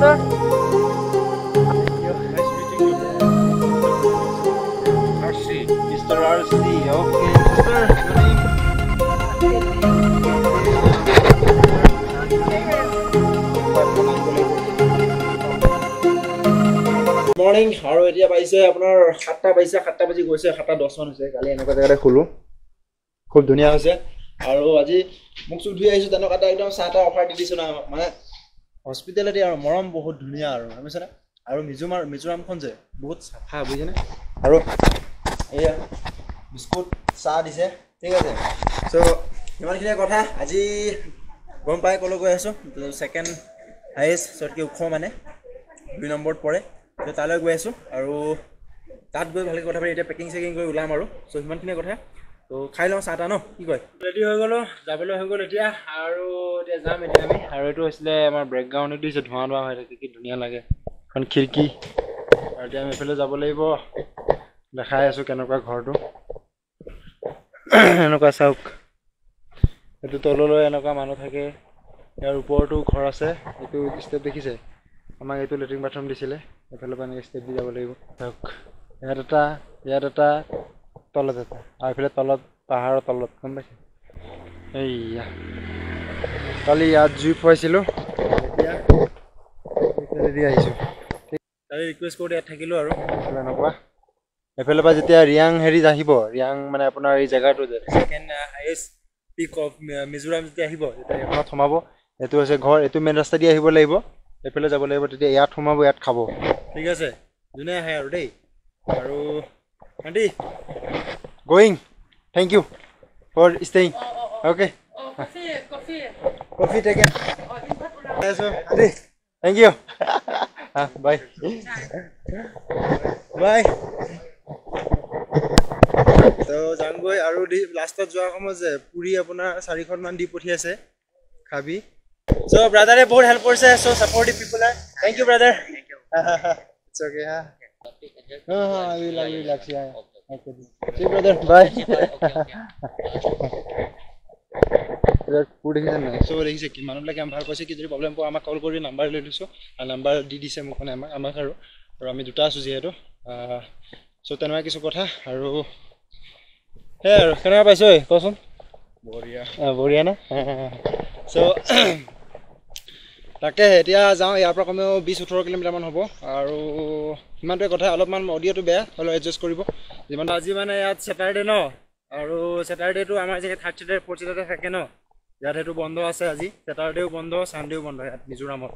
Morning, how are you? Hospitality are Moram Bohut Dunia, I mean, our Mizoram Conze, both have been a biscuit, sad is a thing. So, you want to go Aji Bombay Cologueso, the second highest circuit common, we numbered for it, the Talagueso, or that will go to packing second go Lamaro, so you want to go here. So, Kailo Satano, you go. Radio Hogolo, Dabolo Hogolotia, Haro, the Zamidami, Haro to Slam or breakdown. It is at Honda, I think Dunia like a Kirki, or Jamie Fellows Abolevo, the highest Okanoka Hordo, Noka Sauk, the Tololo and Okamanotake, Airporto, Corase, to step the Hisse. Am I to letting Batam Dissile? The Pelopan step the Abolevo. Yadata, Yadata. Tall that I feel tall, Pahara tall. Come back. Hey, Kali, I jumped for silo. Request code at Takilo. I feel about the young Harry Dahibo, young Manapona is a guy to the second highest peak of Mizoram's Dahibo. Not Homabo, it was a goal, a 2 minute study. He will labor. The fellows are able to day at Homabo at Cabo. Because you know, I have a day. Andy, going. Thank you for staying. Okay. Coffee taken. Andy, thank you. Bye. Bye. So, Jangoi aru last of joa komaze puri apna sari khon mandi puri ase khabi. So brother ne bahut help korse. So supportive people hai. Thank you brother. Thank you. It's okay ha. Oh, I will relax. Yeah. Okay. See brother. Bye. So there is a man like I'm problem for a call number so a number DD Sam Amakaro Ramiduta Suziero. So Tanaki Sokota Haro Here, can I say Cosum? Boriana. So তাকে এতিয়া যাও ইয়া প্রকমে 20 18 কিমি মান হবো আৰু ইমানটো কথা অলপমান অডিওটো বেয়া হলো এডজাস্ট কৰিব যিমান আজি মানে ইয়াত স্যাটারডে ন আৰু স্যাটারডে টু আমাৰ যে 30 ডে 40 ডে থাকে ন ইয়াত হেতু বন্ধ আছে আজি স্যাটারডেও বন্ধ সানডেও বন্ধ ইয়াত মিজোৰামত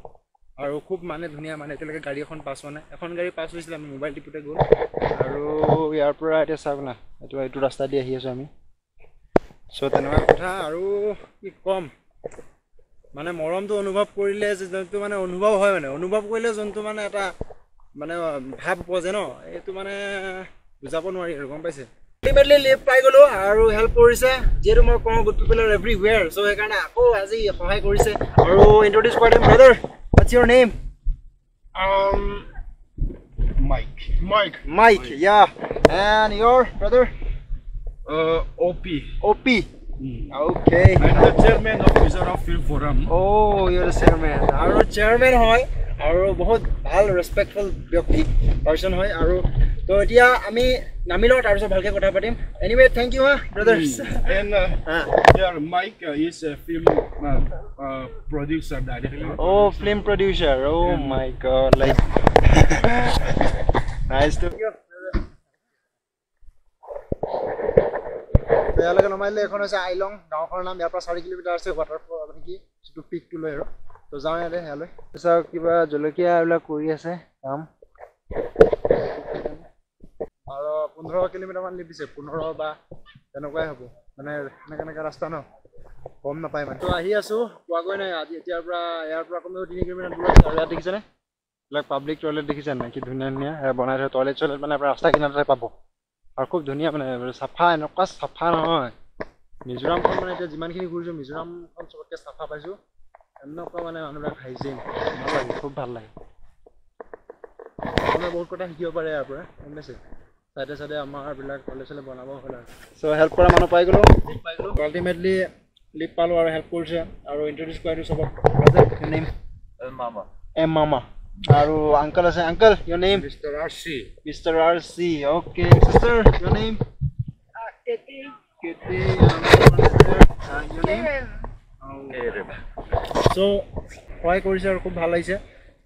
আৰু খুব মানে ধুনিয়া মানে এতিয়ালৈকে গাড়ী এখন পাস মানে এখন গাড়ী পাস হৈছিল আমি মোবাইল টিপতে গল আৰু ইয়াৰ পৰা এটা সাবনা এটো এটো ৰাস্তা দি আহি আছো আমি সো তেনবা কথা আৰু কি কম মানে মৰমটো অনুভৱ কৰিলে যেনটো মানে অনুভৱ হয় মানে অনুভৱ কৰিলে যেনটো মানে এটা মানে ভাব পজে ন এটো মানে বুজাব নোৱাৰি আৰু গম পাইছে ইমিডিয়েটলি লিভ পাই গলো আৰু হেল্প কৰিছে যেৰু মই কওঁ good people are everywhere so এই কাৰণে আকৌ আজি সহায় কৰিছে আৰু ইন্ট্রোডিউস কৰিম brother What's your name Mike yeah and your brother OP Okay. I'm the chairman of MIZORAM. Oh, you're the chairman. Our chairman, hoy, our very respectful person, hoy, our. So, yeah, I mean, Namilot, I'm so happy to have him. Anyway, thank you, brothers. And yeah, Mike is a film producer directly. Oh, film producer. Oh yeah. My God, like nice to. Alagga normally ekhon ase ailong gaon khon nam yapra 4 km ase waterfall apni ki to peak to loero to jao yale hello sa kiba jolokia hula kori ase kam aro 15 km man libise 15 ba tenokai hobo mane naka rasta no kom na pai mane to ahi asu poagoi na aji etia pra air pra komeo 3 km dura dekhise na like public toilet dekhise na ki dhunia dhunia banai ra toilet toilet mane apra rasta kinare pabo आर खूब धुनिया माने सफा नका सफा নহয় मिजोराम খন माने এটা जिमान খিনি ঘুৰিছো মিজোরাম খন সবকে সফা পাইছো এমনকা মানে আমরা খাইছে মানে খুব ভাল লাগে মানে বহুত কথা হিও পারে আপৰা এমনেছে সাইডে সাইডে আমাৰ বিলাক কলেজলে বনাব হলা সো হেল্প কৰা মানুহ পাই গলো আল্টিমেটলি লিপ পালো আৰু হেল্প কৰিছে আৰু ইন্ট্রোডিউস কৰিছো সবক ব্ৰাদাৰ নেম মামা Aru uncle, uncle, your name? Mr. RC. Mr. RC. Okay, sister, your name? Kitty. Kitty. Your name? Arab. So, why Korea are so good?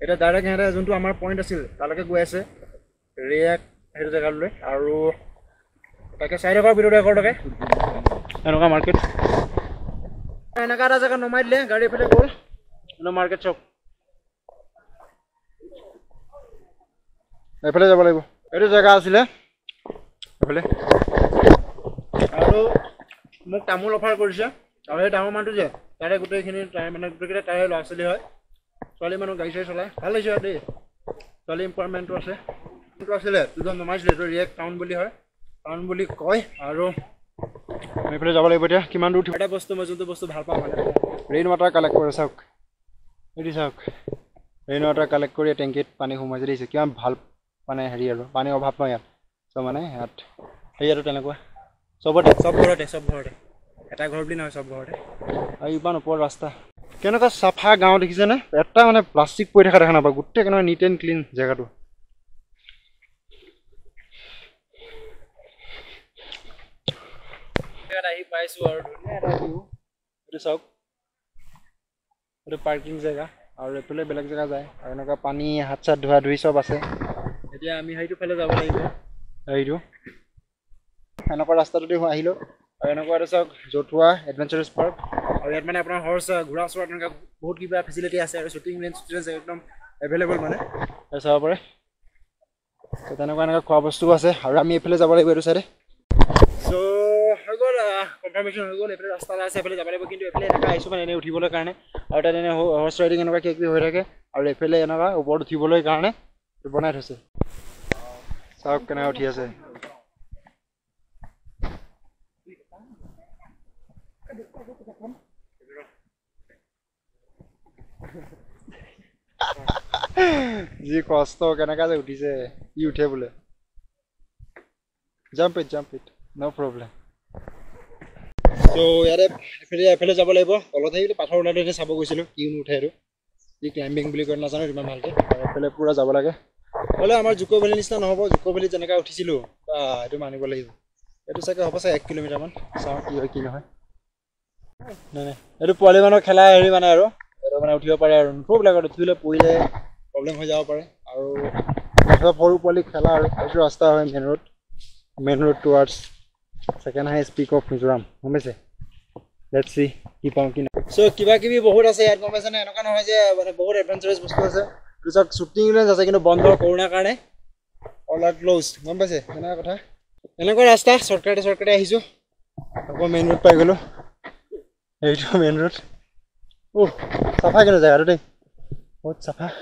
It is direct. Here, as our point is still. Talaka go as react. Here the gallery. Aru. Taka side ka video record ka. Ano market? Nagara sa ka nomad le. Gari pala ko. No market shop. I play the volleyball. It is a gasile. Hello, Muktamul of Hargosha. I had a moment to that I could take any time and a cricket tire last year. Solomon of Gaisha, Hallelujah Day. Solim Permanent was a crosslet. You don't much later react town bully her. Town bully coy. Hello, I play the volleyball. Kimandu to the customers of the bus of Harpa. Rainwater collect for a sock. It is a rainwater collect Korea tank. Pani Humazri is a camp help. Pane hariyaru, pane obhab na yar. So mane hat hariyaru tena kwa. Sab ghorte. Eta ghor bhi na sab ghorte. Ayi bano poor rasta. Keno ka sapha gaon dekhi zena. Eta mane plastic poori khare khana ba. Gutte keno neat and clean jaga do. Ahi paisu aur ne aru. Aur sab. Aur parking jaga. Aur apple belag jaga jai. Aur keno ka pani hat sa dhua dhui sab ase. Yeah, I'm to follow the I do. I'm not started to Hilo. I know what is a Jotua Adventurous Park. I had my horse, a grass water bootkeeper facility as a shooting range available money. That's over. So then I'm going to cobbles to us. Harami place available to say. So I got a confirmation. I got a star as a place available to play a guy. So many new Tibola Carne, out at a horse riding and a cake the Horeke, or a Pele and a board Tibola Carne. The bonnet is it. So, can I out here say? The cost of Kanaka is a you table. Jump it. No problem. So, I feel as available. All of the patrol letters have a whistle. You know, the climbing blick or nothing. Remember, I feel a poor as available. Well, I'm a Juco Village and Hobo, Juco Village and Gautisilu. Ah, I do money. It is like a kilometer one. Sound Yokino. No, a polygon of Kala, Rivanaro, out your pair, and probably got a tulip with a problem with opera. I have Horupoly Kala, Rasta and main road towards second highest peak of Mizoram. Let's see. So, Kibaki Bohura say at Commission and Okanaja, but a board adventurous was. It's a shooting range as I can bond the corona carne. All are closed. Numbers, Anagota. Anagorasta, shortcut, Hizo. Main road Pagolo. Eight main road. Oh, Safagan is there today. What Safa?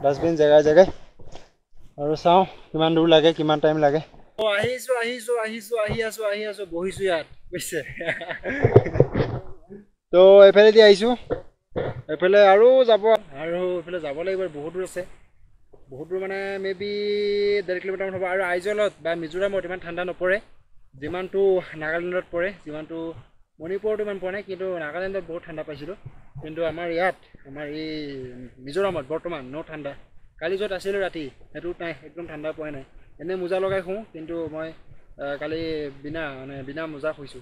Dustbin Zaga. Or so, Kimandu Laga, Kiman time Laga. Oh, he has a Bohisuya. So I pay the issue. I pele aru jabo lagibo bahut dur ase bahut dur mane maybe 1.5 km hobo aru Aizolat ba Mizoram otiman thanda no pore jiman tu Nagaland pore jiman tu Manipur otiman pore kintu Nagaland bahut thanda paisilo kintu amar yat amar ei Mizoram bortoman no thanda kali jot asilo rati etu nai ekdom thanda pore nai ene muza logai khu kintu moi kali bina muza khoisu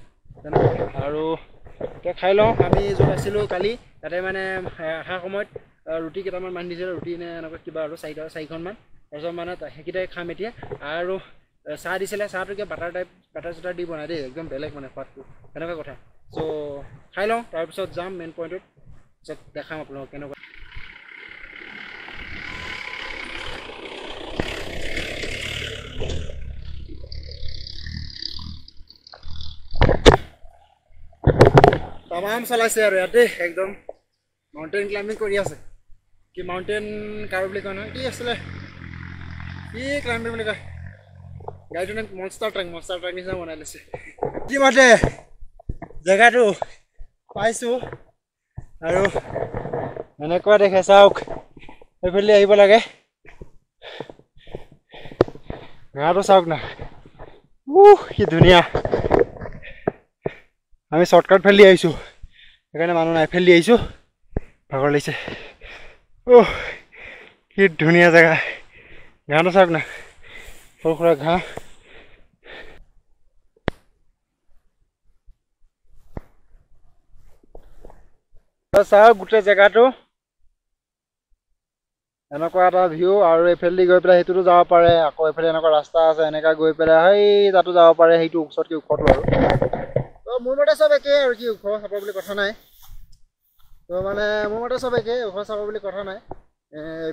aru কে খাই লও আমি যত আছিল কালি তাতে মানে আহা সময়ত রুটি কেটামান মান দিছিল রুটি নে এনেকৈ কিবা আৰু সাইখন মান অসম মানে হেকিটাই খাম এতিয়া আৰু চা দিছিল চাটোকে বাটাৰ টাইপ বাটাৰ চটা দি বনাই দে একদম বেলেগ মানে ফাটটো এনেকৈ কথা সো খাই লও তাৰ পিছত যাম মেইন পইণ্টত যত দেখাম আপোনাক কেনেকৈ तमाम सलाह से यार याते एकदम माउंटेन क्लाइंबिंग कोरिया से कि माउंटेन कार्बली कोना कि असले ये क्लाइंबिंग में का गाइड ने मॉन्स्टर ट्रैक निसा बनाले से कि माटे जगह तो पाइसु आरो मैंने को देखे साउक एफले आइबो लागे गारो साउक ना ये दुनिया আমি শর্টকাট ফেলি আইছো এখানে মানু নাই ফেলি আইছো ভাগৰ লাগিছে ओह ये दुनिया जगह है। ध्यान साहब ना थोड़ा घा साहब गुटे जगह तो एनका ता व्यू और एफेलि गय पेला हेतु जाव पारे आको एफेलि एनका रास्ता आसे एनका गय पेला हई तातो जाव पारे हेतु उखसत के उखत आरो तो मोर मते सब एके आरो कि उखो हापा बोले कथा नाय तो माने मोर मते सब एके उखो साबा बोले कथा नाय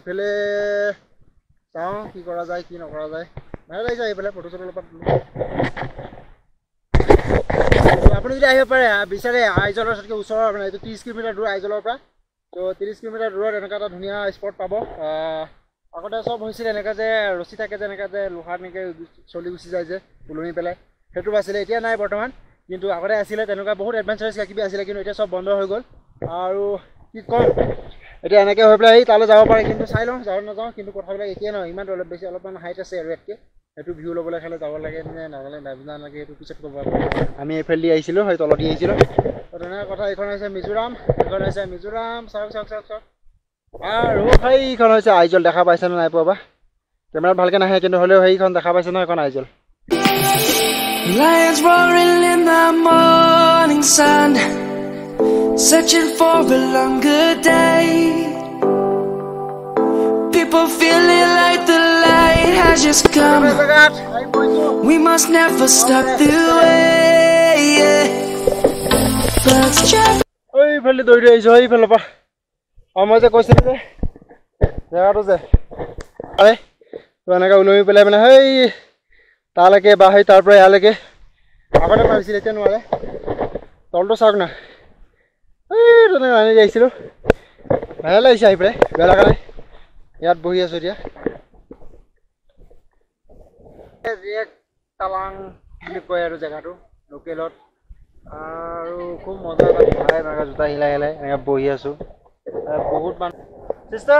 एफेले ताओ की करा जाय की न करा जाय माने लाइ जाय पेला फोटो चलो पा आपन जदि आइ पारे बिचारे आइजलर सके उछर माने 30 किमी दूर आइजलर परा तो 30 किमी दूर एनका ता धुनिया स्पॉट पाबो आगोटा सब होइसिल एनका जे रसी थाके जे एनका जे लोहा नेके चली गुसी जाय जे पुलुनी पेले हेतु बासिले इतिया नाय वर्तमान किंतु आगोटा आसिले तनुका बहुत एडवेंचरस काकिबि आसिले किंतु इतिया सब बन्द हो गेल आरो की कोन এটা এনেকে হৈ প্লাই তালে যাব পারে কিন্তু চাই লও যাও না যাও কিন্তু কথাবিলাক একে নহয় ইমান অলপ বেছি অলপমান হাইট আছে আৰু একে এটো ভিউ লবলৈ খালে যাব লাগে না নালে নাবনা লাগে এটো পিছত কব আমি এফেলডি আইছিল হয় তলদি আইছিল তনা কথা এখন আছে মিজোরাম এখন আছে মিজোরাম সাক সাক সাক সাক আৰু সেইখন আছে আইজল দেখা পাইছ না নাই পাবা কেমেৰা ভালকে নাহে কিন্তু হলেও সেইখন দেখা পাইছ না এখন Aizawl lions roaring in the morning sun Searching for a longer day People feeling like the light has just come We must never stop the way Birds chirp Oi phele doire aiso ei phele pa amaje koisile je jaga to je are tona ka uloi pele mane hei talake bahai tar pore alake agone marisile te noare tolto sagna এই তো নানি যাইছিল ভালো লাগিছে আইপরে বেলা কানে ইয়াত বহি আছো দিয়া এক তালাং বুলি কয় আৰু জায়গাটো লোকেলত আৰু খুব মজা লাগে ভাই মাগা জুতা হিলাই হিলাই এনেকা বহি আছো বহুত মান sister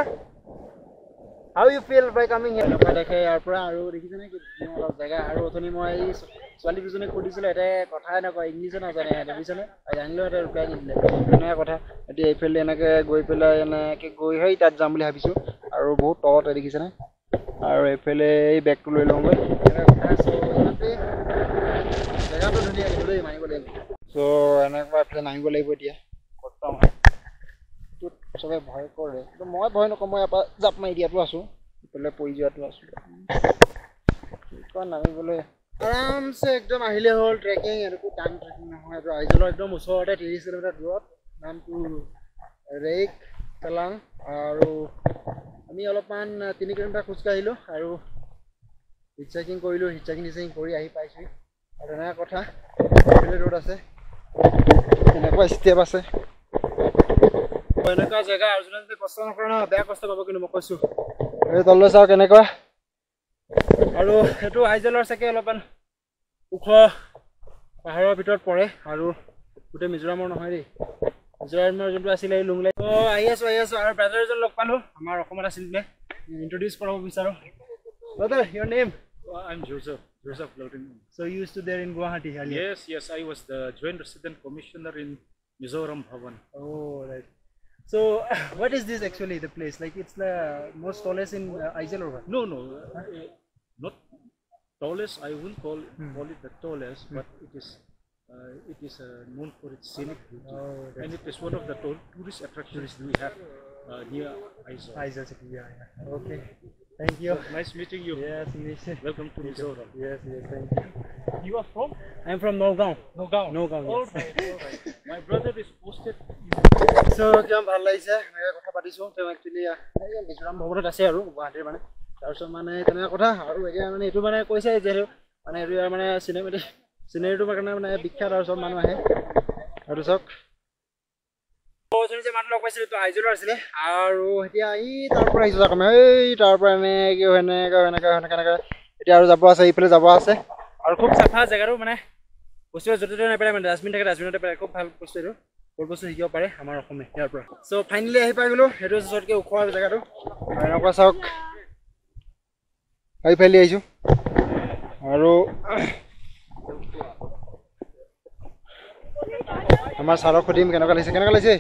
how you feel by coming here লোকা দেখে ইয়াৰ পৰা আৰু দেখিছ নে কি অলপ জায়গা আৰু অথনি মই এই ছোৱালী বিজনে খুদিছিল এটা কথা না কয় ইংলিশে না জানে এটা বুঝছনে আর জানলো এটা উপায় দিলে না কথা এটি এই ফিল্ড এনেকে গই পেলা এনেকে গই হই তাত যাম বুলি ভাবিছো আৰু বহুত তলত দেখিছ না আৰু এই ফিল্ডে এই ব্যাগটো লৈ লওঁ মই এটা কথা সো ইয়াতে জায়গাটো ধুনিয়া গলে মানিব লাগিব সো এনেকা ফিল্ড নামিব লাগিব দিয়া কতম তুত সবে ভয় কৰে কিন্তু মই ভয় নকম মই আপা জাপ মাই দিয়াটো আছো পলে পই যাটো আছো কোন নামিবলৈ आराम से एकदम अहिले होल ट्रेकिंग एरको टाइम ट्रेकिंग न हो र आइजलो एकदम उसोरते 30 किलोमीटर दूरत नाम टू रेक तलांग आरो आमी अलपमान 3 किलोमीटर खुसका हिलो आरो हिचकिंग কইলো हिचकिंग করি আহি পাইছি আরনা কথা এলে রোড আছে এনেকা স্টেপ আছে এনেকা জায়গা আরজনতে কষ্ট নকৰনা বেয়া কষ্ট পাব কিন্তু মই কৈছো এ তললৈ যাও কেনেকা আৰু এটো আইজলৰ সকে অলপন উখ পাহাৰৰ ভিতৰত পৰে আৰু গুটে মিজোৰামৰ নহয় ৰে মিজোৰামৰ যোনটো আছিল এই লুংলাই তো আইএছ আৰু ব্ৰাদাৰজন লগ পালো আমাৰ অসমত আছিল নে ইন্ট্রোডিউস কৰাব বিচাৰো brother your name I am Joseph Lotin so you used to there in Guwahati হালি yes I was the joint resident commissioner in Mizoram Bhavan oh right So, what is this actually? The place, like it's the most tallest in Aizel or what? No, not tallest. I wouldn't call it the tallest, but it is known for its scenic beauty, and it is one of the tourist attractions we have near Aizel. Aizel city, yeah. Okay, thank you. So, nice meeting you. Yes, welcome to Mizoram. Yes, thank you. You are from? I'm from Nordgaon. All right. My brother is posted. So jam bhal laise mega kotha patisu to actually Mizoram bhaborot ase aru guwahati mane tarso mane tena kotha aru eja mane etu mane koise je mane etu mane scenery to mane mane bikkha tarso manu ahe aru sok bojoni je manu log paisile to aizol asile aru hetia ei tar pora aizo jakame ei tar pora ne ki hene ka eta aru jabo ase ei phele jabo ase aru khub sapha jagaru mane bostu joto na pele mane dustbin thake dustbin te pele khub bhal bostu ro পৰবছৰ হিয়া পাৰে আমাৰ অসমে ইয়াৰ পৰা so finally আহি পাই গলো হেটো সৰকে উখোৱা জায়গাটো এনেকা চাওক আই ফাইলি আইছো আৰু আমাৰ সারা খদিম কেনেকা লাগিছে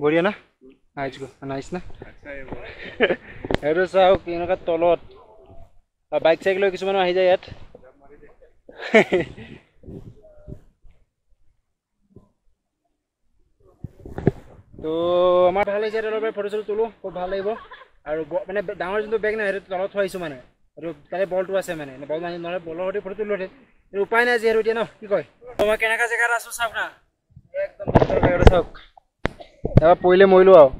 বঢ়িয়া না Ayos ko, nice na. Ero sa ako, kino ka tolot. Bike cycle ko kisumano ahi jay at. To amar bhalai jare lobe photo solo tulo, ko bhalai bo. Aro mane dangor jinto bag na ero tolot hoisu mane. Aro tale ball to ase mane. Ne ball mane nore ball hote photo tulo the. Upay na jero dia no, ki koy. Toma kena ka jaga rasu sab na. Ekdom motor ero sab. Aba poile moilo ao.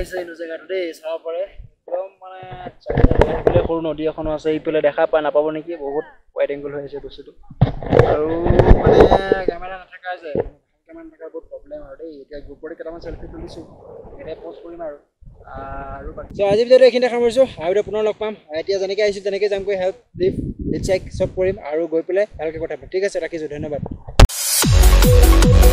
So आज video देखिन देखाम करछु आइडो पुनः लग palm आइटिया जनेके आइसिल तनेके जाम कोइ help लिफ check सब करिम आरो गय पले हालके কথা ঠিক আছে ৰাখিছো ধন্যবাদ